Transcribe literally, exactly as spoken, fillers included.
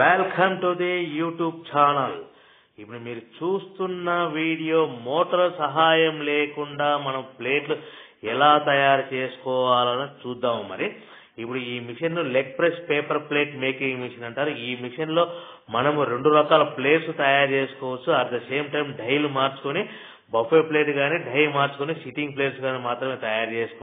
Welcome to the YouTube channel. ఇప్పుడు మీరు చూస్తున్న వీడియో మోటార్ సహాయం లేకుండా మనం ప్లేట్లు ఎలా తయారు చేసుకోవాలని చూద్దాము. మరి ఇప్పుడు ఈ machine leg press paper plate making machine అంటారు. ఈ మిషన్ లో మనము రెండు రకాల ప్లేట్స్ తయారు చేసుకోవచ్చు. అట్ ద సేమ్ టైం డైలు మార్చుకుని బఫే ప్లేట్ గానీ డై మార్చుకుని సిట్టింగ్ ప్లేట్స్ గానీ మాత్రమే తయారు చేసుకోవచ్చు.